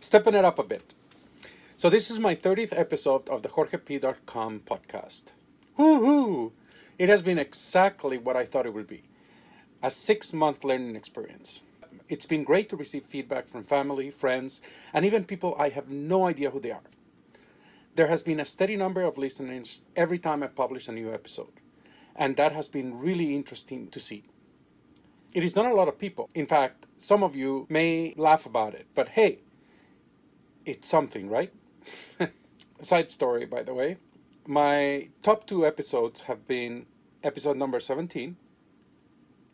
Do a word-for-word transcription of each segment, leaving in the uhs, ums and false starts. stepping it up a bit. So this is my thirtieth episode of the Jorge P dot com podcast. Woohoo! It has been exactly what I thought it would be, a six-month learning experience. It's been great to receive feedback from family, friends, and even people I have no idea who they are. There has been a steady number of listeners every time I publish a new episode, and that has been really interesting to see. It is not a lot of people. In fact, some of you may laugh about it, but hey, it's something, right? Side story, by the way. My top two episodes have been episode number seventeen,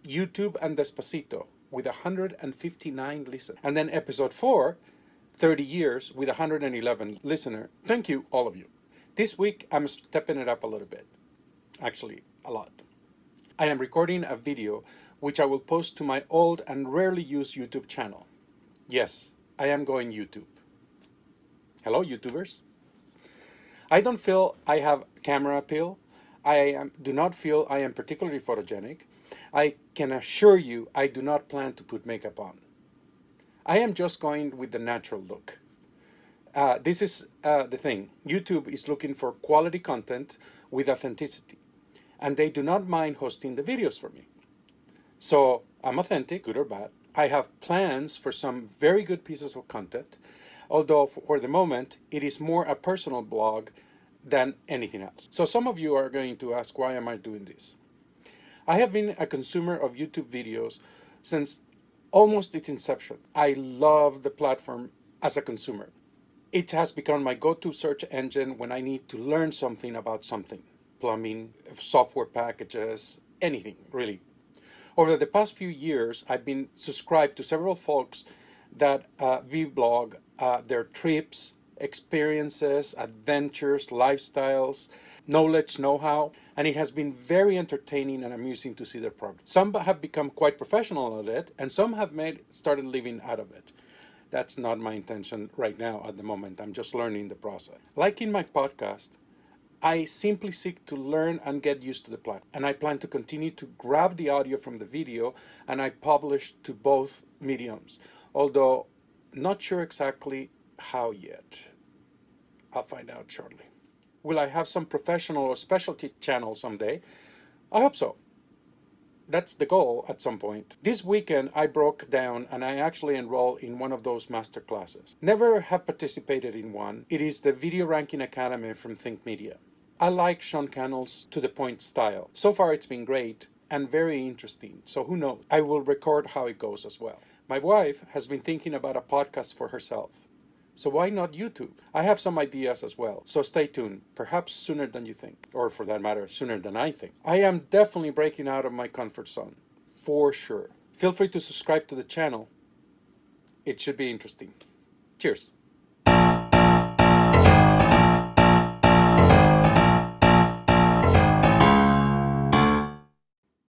YouTube and Despacito, with one hundred fifty-nine listeners. And then episode four, thirty years, with one hundred eleven listeners. Thank you, all of you. This week, I'm stepping it up a little bit. Actually, a lot. I am recording a video which I will post to my old and rarely used YouTube channel. Yes, I am going YouTube. Hello, YouTubers. I don't feel I have camera appeal. I am, do not feel I am particularly photogenic. I can assure you I do not plan to put makeup on. I am just going with the natural look. Uh, this is uh, the thing. YouTube is looking for quality content with authenticity, and they do not mind hosting the videos for me. So I'm authentic, good or bad. I have plans for some very good pieces of content, although for the moment, it is more a personal blog than anything else. So some of you are going to ask, why am I doing this? I have been a consumer of YouTube videos since almost its inception. I love the platform as a consumer. It has become my go-to search engine when I need to learn something about something. Plumbing, software packages, anything, really. Over the past few years, I've been subscribed to several folks that uh, vlog uh, their trips, experiences, adventures, lifestyles, knowledge, know-how, and it has been very entertaining and amusing to see their progress. Some have become quite professional at it, and some have made started living out of it. That's not my intention right now at the moment. I'm just learning the process. Like in my podcast, I simply seek to learn and get used to the platform, and I plan to continue to grab the audio from the video, and I publish to both mediums, although not sure exactly how yet. I'll find out shortly. Will I have some professional or specialty channel someday? I hope so. That's the goal at some point. This weekend, I broke down and I actually enrolled in one of those master classes. Never have participated in one. It is the Video Ranking Academy from Think Media. I like Sean Cannell's to the point style. So far, it's been great and very interesting. So who knows? I will record how it goes as well. My wife has been thinking about a podcast for herself. So why not YouTube? I have some ideas as well, so stay tuned, perhaps sooner than you think, or for that matter, sooner than I think. I am definitely breaking out of my comfort zone, for sure. Feel free to subscribe to the channel. It should be interesting. Cheers.